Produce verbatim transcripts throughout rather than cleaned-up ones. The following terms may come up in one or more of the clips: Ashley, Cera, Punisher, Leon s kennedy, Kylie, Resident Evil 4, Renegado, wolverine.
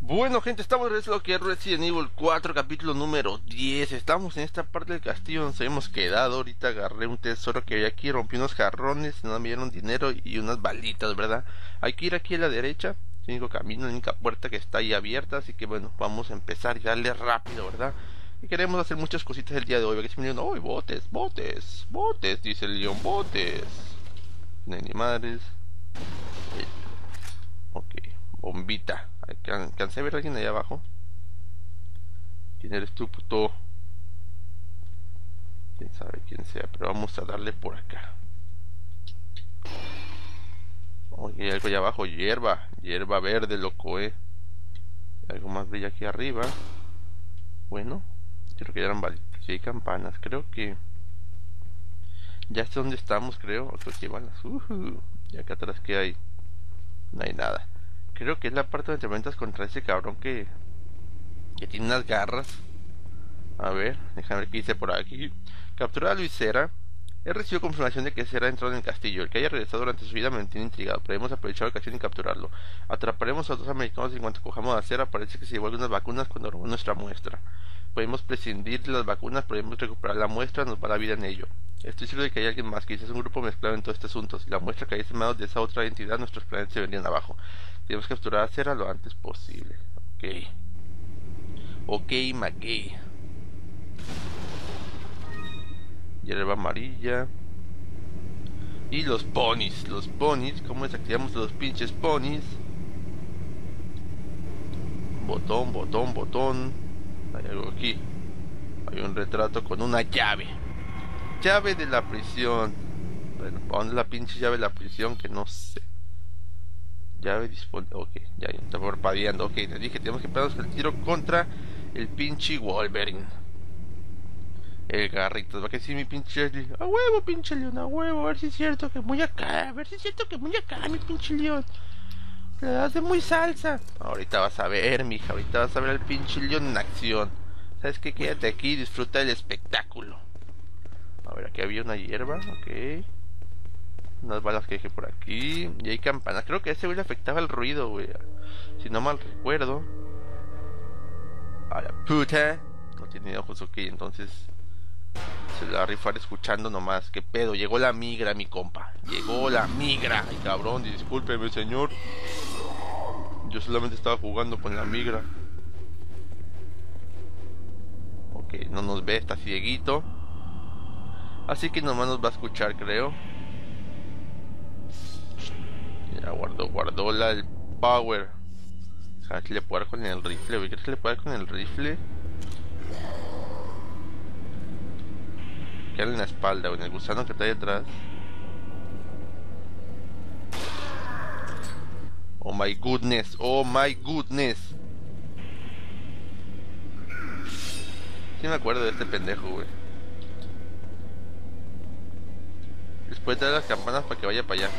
Bueno, gente, estamos en lo que es Resident Evil cuatro, capítulo número diez. Estamos en esta parte del castillo donde nos habíamos quedado. Ahorita agarré un tesoro que había aquí, rompí unos jarrones, nos dieron dinero y unas balitas, ¿verdad? Hay que ir aquí a la derecha, el único camino, la única puerta que está ahí abierta. Así que bueno, vamos a empezar y darle rápido, ¿verdad? Y queremos hacer muchas cositas el día de hoy. Porque si me dicen, ¡ay, botes, botes, botes! Dice el león, botes. No hay ni madres. Ok, bombita. Alcancé a ver a alguien allá abajo. ¿Quién eres tú, puto? Quién sabe quién sea, pero vamos a darle por acá. Oye, hay algo allá abajo, hierba. Hierba verde, loco, eh. Algo más brilla aquí arriba. Bueno, creo que ya eran balitas. Sí, hay campanas, creo que ya sé dónde estamos, creo. Creo que van las... Uh -huh. Y acá atrás, ¿qué hay? No hay nada. Creo que es la parte donde te enfrentas contra ese cabrón que... que tiene unas garras. A ver, déjame ver qué dice por aquí. Capturada a Luis Cera. He recibido confirmación de que Cera entró en el castillo. El que haya regresado durante su vida me mantiene intrigado, pero hemos aprovechado la ocasión y capturarlo. Atraparemos a dos americanos y en cuanto cojamos a Cera. Parece que se llevó algunas vacunas cuando robó nuestra muestra. Podemos prescindir de las vacunas, podemos recuperar la muestra, nos va la vida en ello. Estoy seguro de que hay alguien más, quizás un grupo mezclado en todo este asunto. Si la muestra cae en manos de esa otra entidad, nuestros planes se vendrían abajo. Tenemos que capturar a Cera lo antes posible. Ok. Ok, McGay. Hierba amarilla. Y los ponis. Los ponis. ¿Cómo desactivamos los pinches ponis? Botón, botón, botón. Hay algo aquí. Hay un retrato con una llave. Llave de la prisión. Bueno, ¿para dónde es la pinche llave de la prisión? Que no sé. Llave disponible. Ok, ya, ya está parpadeando. Ok, les dije, tenemos que pegarnos el tiro contra el pinche Wolverine. El garrito. Va a decir mi pinche Ashley. A huevo, pinche león, a huevo. A ver si es cierto que muy acá. A ver si es cierto que muy acá, mi pinche león. Le das de muy salsa. Ahorita vas a ver, mija. Ahorita vas a ver al pinche león en acción. ¿Sabes qué? Quédate aquí y disfruta del espectáculo. A ver, aquí había una hierba. Ok. Unas balas que dejé por aquí. Y hay campanas. Creo que a ese güey le afectaba el ruido, güey. Si no mal recuerdo. A la puta. No tiene ojos, ok. Entonces se la va a rifar escuchando nomás. ¿Qué pedo? Llegó la migra, mi compa. Llegó la migra. Ay, cabrón, discúlpeme, señor. Yo solamente estaba jugando con la migra. Ok, no nos ve, está cieguito. Así que nomás nos va a escuchar, creo. Ya guardó, guardó la el power. A ver si le puedo dar con el rifle, güey. ¿Crees que le puedo dar con el rifle? En la espalda o en el gusano que está ahí atrás. Oh my goodness, oh my goodness. Si sí me acuerdo de este pendejo, güey. Después de las campanas para que vaya para allá.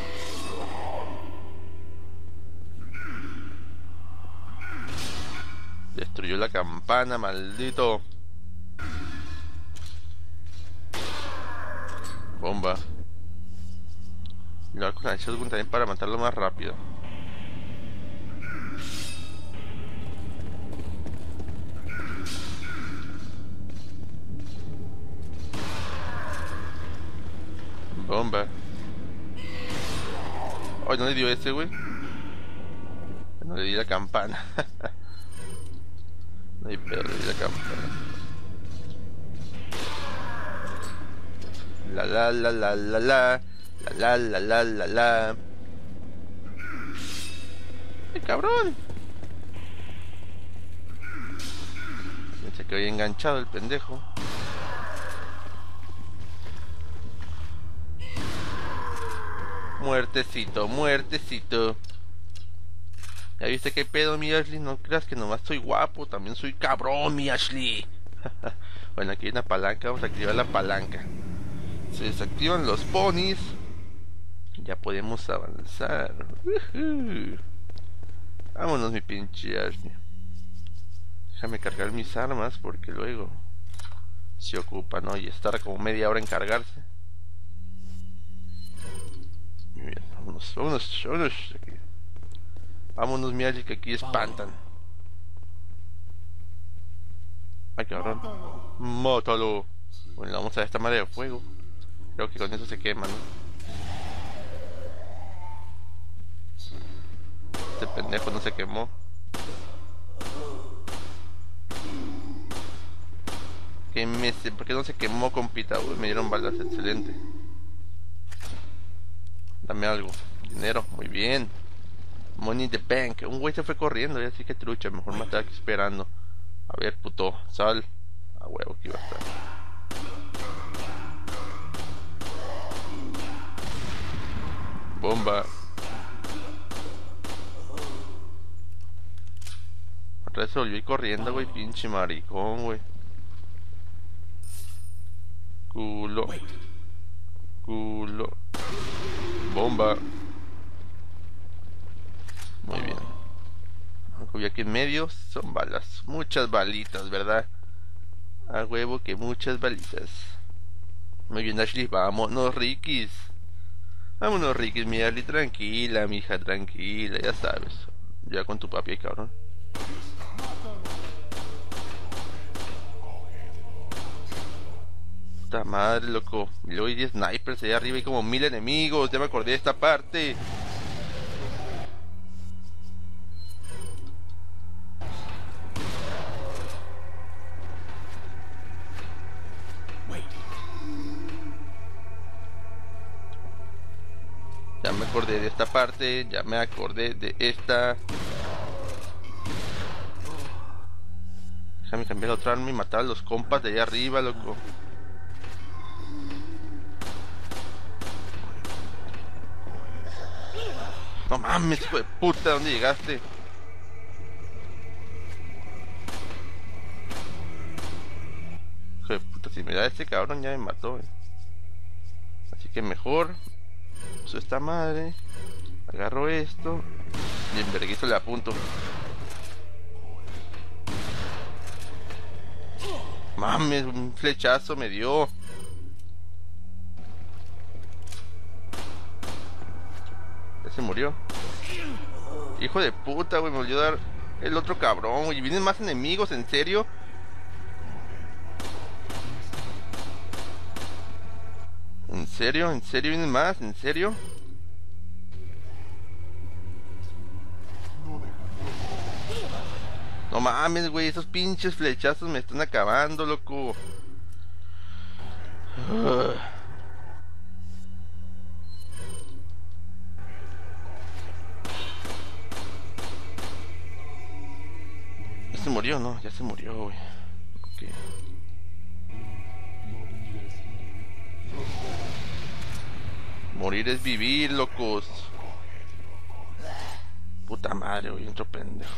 Destruyó la campana, maldito. Bomba. Lo hago con la shotgun también para matarlo más rápido. Bomba. Ay, no le dio ese, güey. No le di la campana. No hay pedo, le di la campana. La la la la la la la la la la la. ¡Ay, cabrón! Pensé que había enganchado el pendejo. Muertecito, muertecito. ¿Ya viste qué pedo, mi Ashley? No creas que nomás soy guapo, también soy cabrón, mi Ashley. Bueno, aquí hay una palanca, vamos a activar la palanca. Se desactivan los ponis. Ya podemos avanzar. Uh-huh. Vámonos, mi pinche Ashley. Déjame cargar mis armas porque luego se ocupa, ¿no? Y estar como media hora en cargarse. vámonos, vámonos. Vámonos, mi Ashley, que aquí espantan. Ay, cabrón. Mátalo. Bueno, vamos a esta madre de fuego. Creo que con eso se quema, ¿no? Este pendejo no se quemó. Que me... ¿Por qué no se quemó, compita? Uy, me dieron balas, excelente. Dame algo. Dinero, muy bien. Money in the bank. Un güey se fue corriendo, así que trucha, mejor me estaba aquí esperando. A ver, puto, sal. A huevo, aquí va a estar. Bomba. Otra vez se volvió corriendo, güey, pinche maricón, güey. Culo. Culo. Bomba. Muy bien. Y aquí en medio son balas. Muchas balitas, ¿verdad? A huevo que muchas balitas. Muy bien, Ashley. Vámonos, Rikis. Vámonos, Rikis, mi Ashley. Tranquila, mija, tranquila. Ya sabes. Ya con tu papi, cabrón. Puta madre, loco. Y luego hay diez snipers allá arriba y como mil enemigos. Ya me acordé de esta parte. Ya me acordé de esta parte, ya me acordé de esta. Déjame cambiar otra arma y matar a los compas de allá arriba, loco. No mames, hijo de puta, ¿dónde llegaste? Hijo de puta, si me da este cabrón ya me mató, eh. Así que mejor uso esta madre, agarro esto y en verguizo le apunto. Mames, un flechazo me dio. Ya se murió. Hijo de puta, güey, me volvió a dar el otro cabrón, güey. Vienen más enemigos, ¿en serio? ¿En serio? ¿En serio vienen más? ¿En serio? No mames, güey, esos pinches flechazos me están acabando, loco. Uh. Ya se murió, ¿no? Ya se murió, güey. Ok. Morir es vivir, locos. Puta madre, güey, otro pendejo.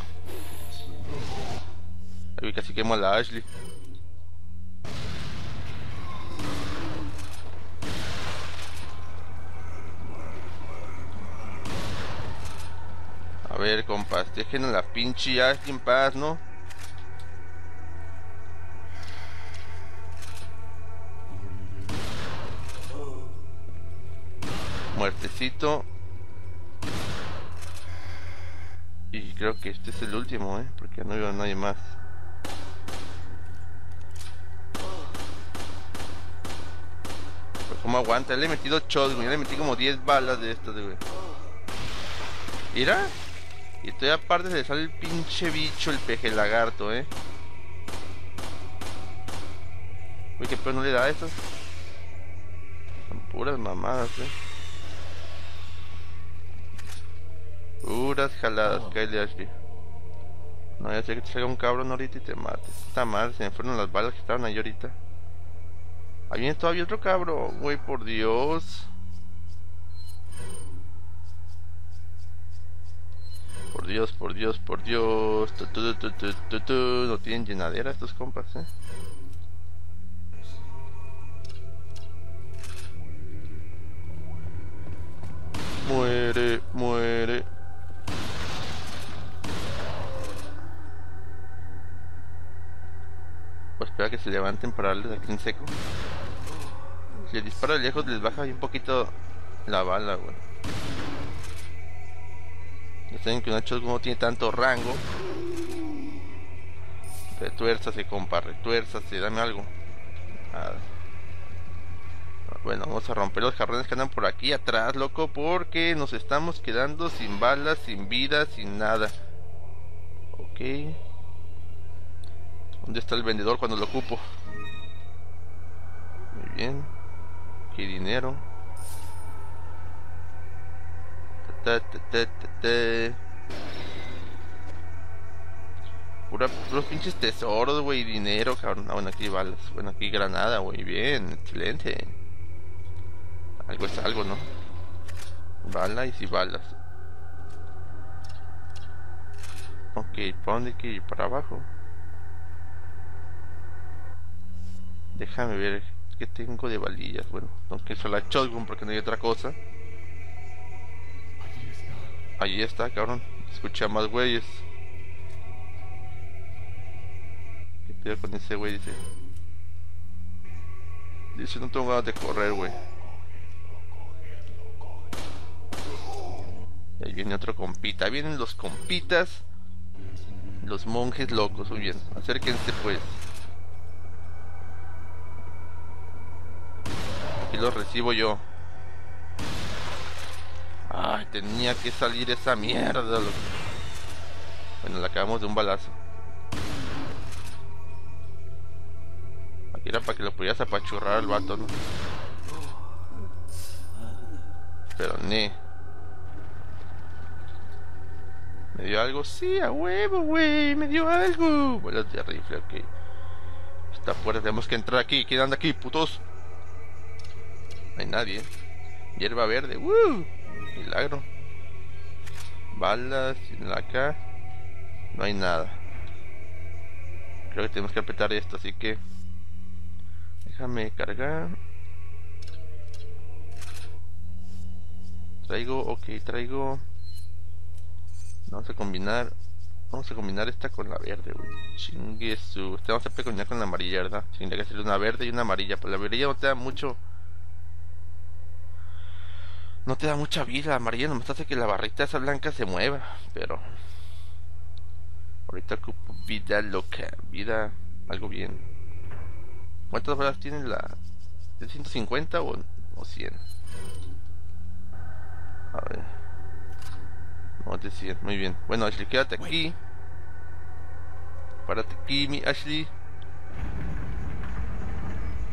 Ay, casi quemo a la Ashley. A ver, compas, dejen a la pinche Ashley en paz, ¿no? Muertecito. Y creo que este es el último, eh, porque no iba nadie más. Pero como aguanta, le he metido shots, güey, le metí como diez balas de estas, güey. Mira, y todavía aparte se le sale el pinche bicho, el peje lagarto, eh. Uy, que pedo, no le da a estas. Son puras mamadas, eh. Puras jaladas, Kylie, Ashley. No, ya sé que te salga un cabrón ahorita y te mate. Esta madre, se me fueron las balas que estaban ahí ahorita. Ahí viene todavía otro cabrón, güey, por Dios. Por Dios, por Dios, por Dios. Tu, tu, tu, tu, tu, tu. No tienen llenadera estos compas, eh. Muere, muere. Pues espera que se levanten para darles aquí en seco. Si les disparo de lejos les baja un poquito la bala, güey. Ya saben que un hacha no tiene tanto rango. Retuérzase, compa, retuérzase, dame algo. Ah. Bueno, vamos a romper los jarrones que andan por aquí atrás, loco, porque nos estamos quedando sin balas, sin vida, sin nada. Ok. ¿Dónde está el vendedor cuando lo ocupo? Muy bien. Qué dinero. Ta, ta, ta, ta, ta. Pura, puros pinches tesoros, güey, dinero, cabrón. Ah, bueno, aquí balas, bueno, aquí granada, güey, bien, excelente. Algo es algo, ¿no? Balas y si balas. Ok, ¿para dónde hay que ir? Para abajo. Déjame ver qué tengo de balillas. Bueno, tengo que usar la shotgun porque no hay otra cosa. Ahí está, cabrón. Escuché a más güeyes. ¿Qué pedo con ese güey? Dice. Dice, no tengo ganas de correr, güey. Ahí viene otro compita. Ahí vienen los compitas. Los monjes locos. Muy bien. Acérquense, pues. Aquí los recibo yo. Ay, tenía que salir esa mierda, loco. Bueno, la acabamos de un balazo. Aquí era para que lo pudieras apachurrar al vato, ¿no? Pero ni. ¿Me dio algo? Sí, a huevo, güey, me dio algo. Bueno, de rifle, ok. Esta puerta tenemos que entrar aquí. ¿Quién anda aquí, putos? No hay nadie. Hierba verde, ¡woo! Milagro. Balas, en acá. No hay nada. Creo que tenemos que apretar esto, así que déjame cargar. Traigo, ok, traigo. Vamos a combinar. Vamos a combinar esta con la verde, güey. Chingue su. Este vamos a combinar con la amarilla, ¿verdad? Tendría que ser una verde y una amarilla. Pues la amarilla no te da mucho. No te da mucha vida, la amarilla nomás hace que la barrita esa blanca se mueva. Pero ahorita ocupo vida loca. Vida, algo bien. ¿Cuántas balas tiene la? ¿De ciento cincuenta o, o cien? A ver. No, de cien, muy bien. Bueno, Ashley, quédate aquí. Párate aquí, mi Ashley.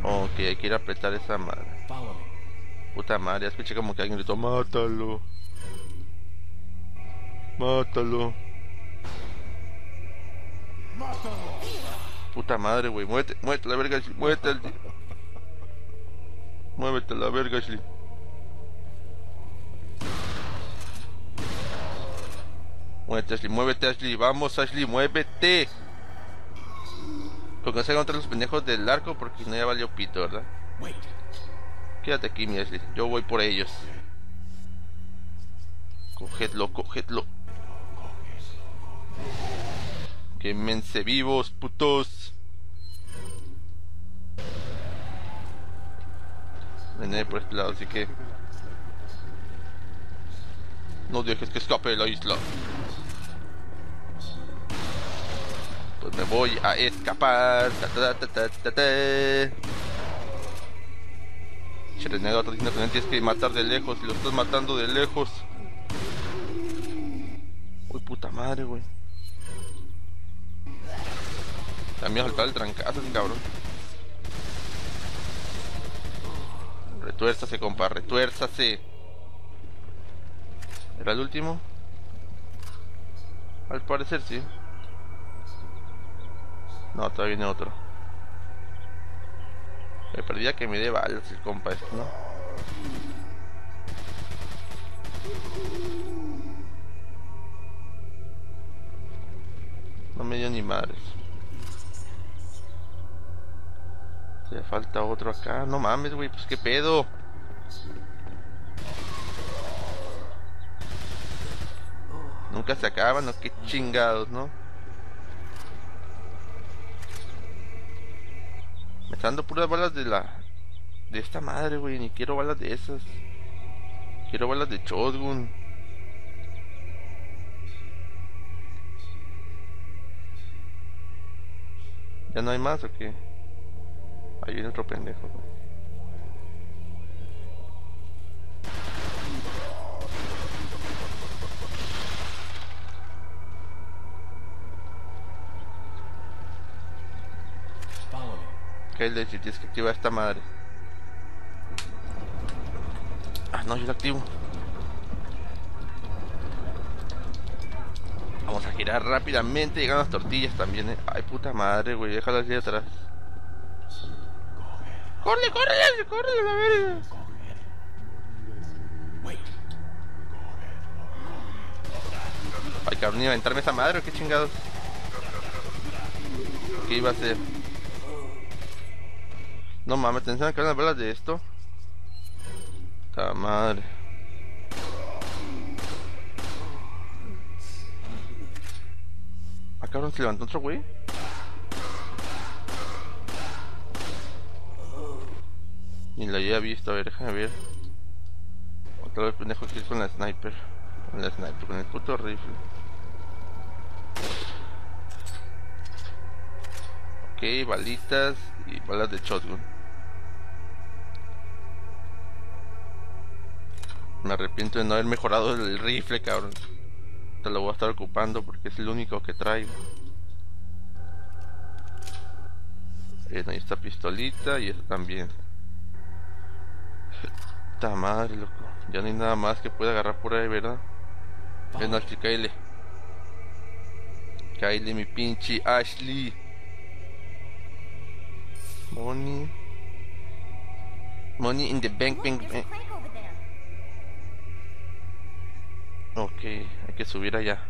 Ok, hay que ir a apretar esa madre. Puta madre, escuché como que alguien gritó: ¡mátalo! ¡Mátalo! Puta madre, güey, muévete, muévete la verga, Ashley. Muévete, el... muévete la verga, Ashley. Muévete, Ashley, muévete, Ashley, vamos, Ashley, muévete. Con que se hagan los pendejos del arco porque no ya valió pito, ¿verdad? Wait. Quédate aquí, mi Ashley, yo voy por ellos. Cogedlo, cogedlo. Quémense vivos, putos. Vené por este lado, así que no dejes que escape de la isla. Pues me voy a escapar. Che, Renegado, también tienes que matar de lejos. Y lo estás matando de lejos. Uy, puta madre, güey. También saltar el trancazo, cabrón. Retuérzase, compa, retuérzase. ¿Era el último? Al parecer sí. No, todavía viene otro. Me perdía que me dé balas el compa este, ¿no? No me dio ni madres. Se falta otro acá. No mames, güey, pues qué pedo. Nunca se acaban, o qué chingados, ¿no? Me están dando puras balas de la... de esta madre, güey, ni quiero balas de esas. Quiero balas de shotgun. ¿Ya no hay más o qué? Ahí viene otro pendejo, güey. Ok, le dije, tienes que activar esta madre. Ah, no, yo la activo. Vamos a girar rápidamente. Llegan las tortillas también, eh. Ay, puta madre, güey, déjala así atrás. ¡Corre, corre, corre, la verga! Ay, cabrón, iba a aventarme esa madre, qué chingados. ¿Qué iba a hacer? No mames, tendrán que haber unas balas de esto. Ta madre. Ah, cabrón, se levantó otro güey. Ni la había visto, a ver, déjame ver. Otra vez pendejo que ir con la sniper. Con la sniper, con el puto rifle. Ok, balitas y balas de shotgun. Me arrepiento de no haber mejorado el rifle, cabrón. Te lo voy a estar ocupando porque es el único que traigo. Bien, ahí está pistolita y eso también. Puta madre, loco. Ya no hay nada más que pueda agarrar por ahí, ¿verdad? Ven aquí, Kylie. Kylie, mi pinche Ashley. Money. Money in the bank, bank, bank. Ok, hay que subir allá.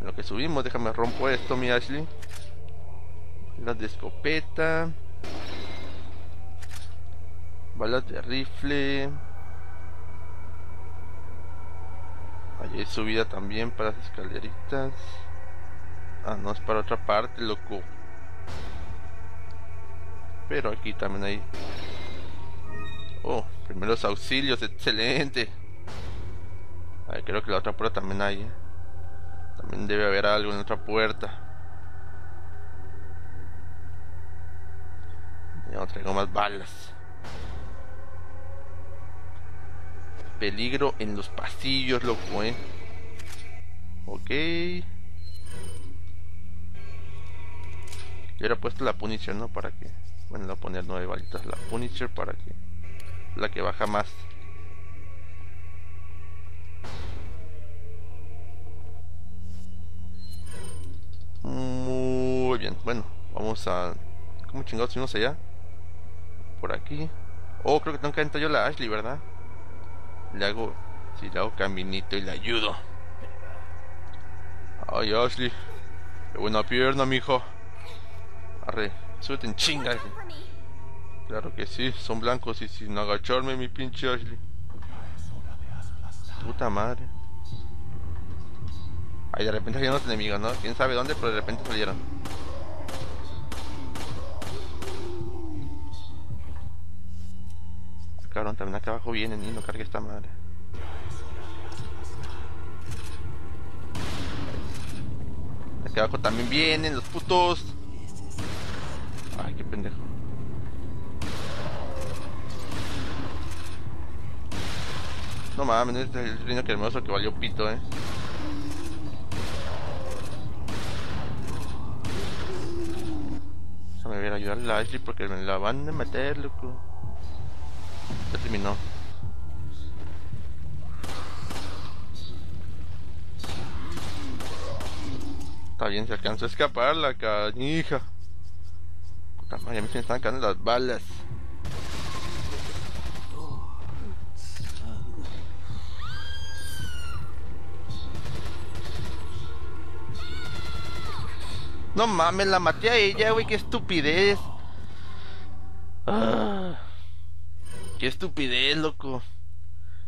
En lo que subimos, déjame rompo esto, mi Ashley. Balas de escopeta. Balas de rifle. Allí hay subida también para las escaleritas. Ah, no, es para otra parte, loco. Pero aquí también hay... Oh, primeros auxilios, excelente. A ver, creo que la otra puerta también hay, ¿eh? También debe haber algo en la otra puerta. Ya no traigo más balas. Peligro en los pasillos, loco, eh. Ok. Yo hubiera puesto la Punisher, ¿no? ¿Para qué? Bueno, le voy a poner nueve balitas. La Punisher, ¿para qué? La que baja más. Muy bien, bueno, vamos a... ¿Cómo chingados subimos allá? Por aquí. Oh, creo que tengo que entrar yo la Ashley, ¿verdad? Le hago... Sí, le hago caminito y le ayudo. Ay, Ashley, qué buena pierna, mijo. Arre, súbete en chinga, Ashley. Claro que sí, son blancos y sin agacharme, mi pinche Ashley. Puta madre. Ahí de repente salieron los enemigos, ¿no? Quién sabe dónde, pero de repente salieron. Cabrón, también acá abajo vienen y no cargue esta madre. Acá abajo también vienen los putos. Ay, qué pendejo. No mames, este es el reino que hermoso que valió pito, eh. Me voy a ayudar a la Ashley porque me la van a meter, loco. Ya terminó. Está bien, se alcanzó a escapar la canija. Puta madre, a mí se me están cayendo las balas. No mames, la maté a ella, güey, qué estupidez. Ah, qué estupidez, loco.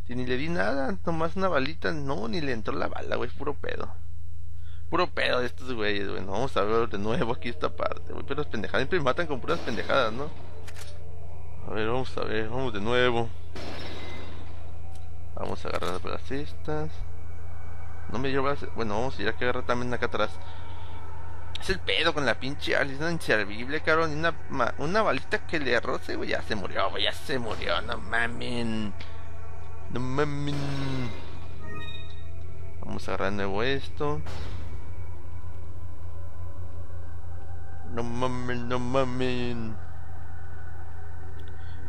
Si ni le di nada, nomás una balita. No, ni le entró la bala, güey, puro pedo. Puro pedo de estos güeyes, güey. No, vamos a ver de nuevo aquí esta parte, güey. Pero las pendejadas siempre me matan con puras pendejadas, ¿no? A ver, vamos a ver, vamos de nuevo. Vamos a agarrar las estas. No me dio balas. Bueno, vamos a ir a que agarrar también acá atrás. Es el pedo con la pinche Alice, no inservible, cabrón. Una, una balita que le roce, güey, ya se murió, güey, ya se murió. No mamen. No mamen. Vamos a agarrar de nuevo esto. No mamen, no mamen.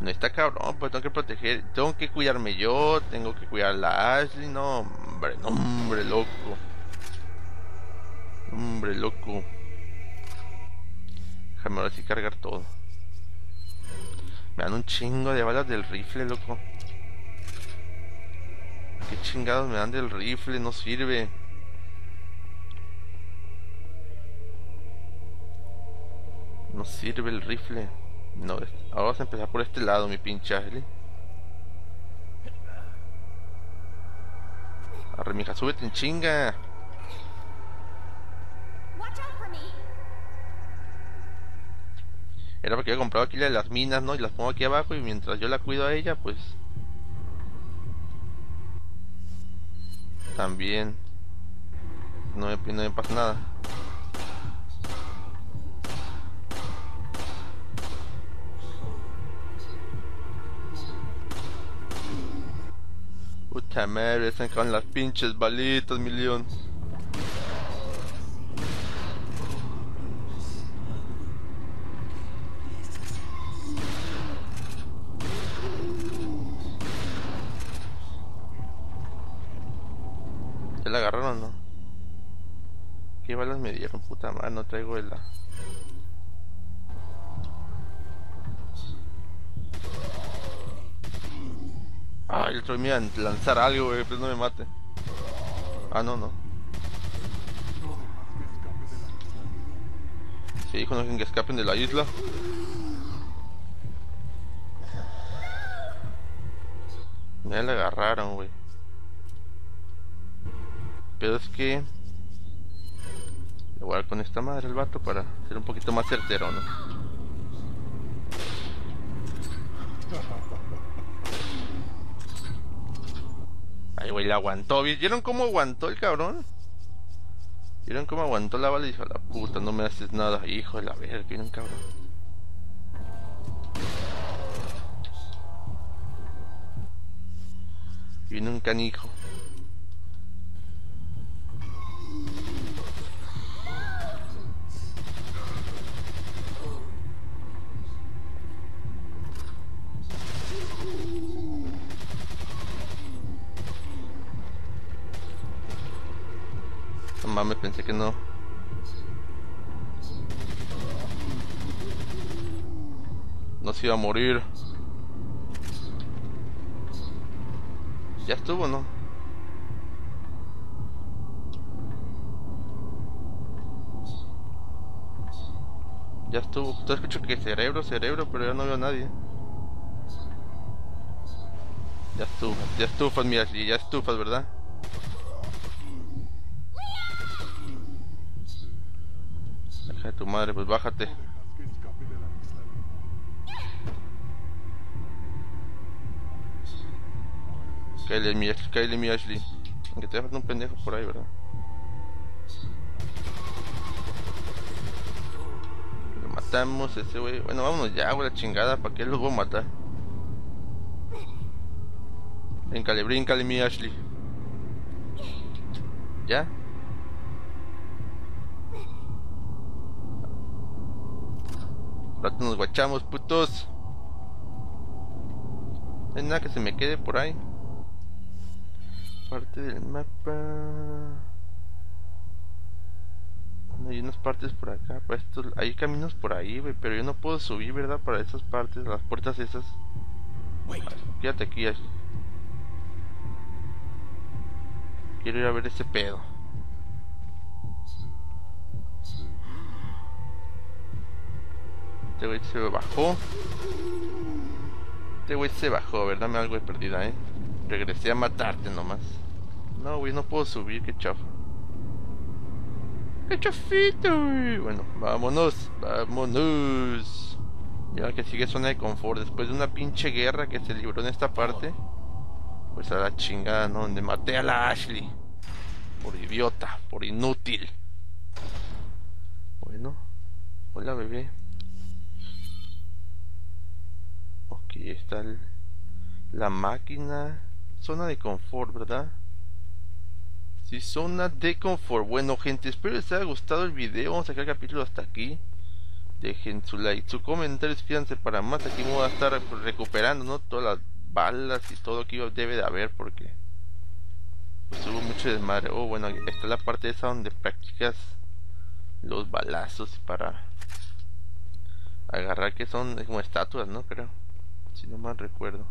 No está cabrón, pues tengo que proteger, tengo que cuidarme yo, tengo que cuidar a la Ashley, no hombre, no hombre loco. Hombre loco. Déjame ahora sí cargar todo. Me dan un chingo de balas del rifle, loco. Qué chingados me dan del rifle, no sirve. No sirve el rifle. No, ahora vamos a empezar por este lado, mi pinche Ashley. Arre, mija, súbete en chinga. Era porque había comprado aquí la de las minas, ¿no? Y las pongo aquí abajo y mientras yo la cuido a ella, pues... También... No me, no me pasa nada. Puta madre, están con las pinches balitas, mi león. ¿Ya la agarraron, no? ¿Qué balas me dieron? Puta madre, no traigo el... Ay, el otro me iba a lanzar algo, güey, pero no me mate. Ah, no, no. Sí, hijo, no dejen que escapen de la isla. Ya la agarraron, güey. Pero es que... Le voy a dar con esta madre el vato para ser un poquito más certero, ¿no? Ay, güey, la aguantó. ¿Vieron cómo aguantó el cabrón? ¿Vieron cómo aguantó la bala? Y dijo, la puta, no me haces nada, hijo de la verga, ¿vieron, cabrón? Viene un canijo. Mames, pensé que no. No se iba a morir. Ya estuvo, ¿no? Ya estuvo. Yo escucho que cerebro, cerebro, pero ya no veo a nadie. Ya estuvo. Ya estufas, mira, ya estufas, ¿verdad? De tu madre, pues bájate. Kylie, mi Ashley, Kylie, mi Ashley. Aunque te falta un pendejo por ahí, ¿verdad? Lo matamos ese wey. Bueno, vámonos ya, güey, la chingada. ¿Para qué los voy a matar? Bríncale, bríncale, mi Ashley. ¿Ya? Rato nos guachamos, putos. No hay nada que se me quede por ahí. Parte del mapa. Bueno, hay unas partes por acá. Para estos... Hay caminos por ahí, güey. Pero yo no puedo subir, ¿verdad? Para esas partes, las puertas esas. Quédate aquí, Ashley. Quiero ir a ver ese pedo. Este güey se bajó. Este güey se bajó, ¿verdad? Me algo de perdida, ¿eh? Regresé a matarte nomás. No, güey, no puedo subir, qué chafa. ¡Qué chafito, güey! Bueno, vámonos, vámonos. Ya que sigue zona de confort. Después de una pinche guerra que se libró en esta parte. Pues a la chingada, ¿no? Donde maté a la Ashley. Por idiota, por inútil. Hola, bebé. Ok, está el, la máquina. Zona de confort, ¿verdad? Sí, zona de confort. Bueno, gente, espero les haya gustado el video. Vamos a sacar el capítulo hasta aquí. Dejen su like, su comentario, suscríbanse para más. Aquí me voy a estar recuperando, ¿no? Todas las balas y todo que debe de haber, porque pues hubo mucho desmadre. Oh, bueno, está la parte esa donde practicas los balazos para agarrar, que son como estatuas, ¿no? Creo, si no mal recuerdo.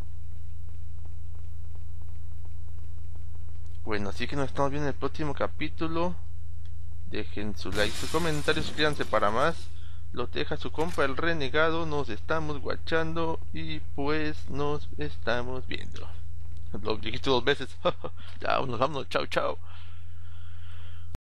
Bueno, así que nos estamos viendo en el próximo capítulo. Dejen su like, su comentario, suscríbanse para más. Los deja su compa el Renegado. Nos estamos guachando y pues nos estamos viendo. Lo dije dos veces. Ya, nos vamos. Chao, chao.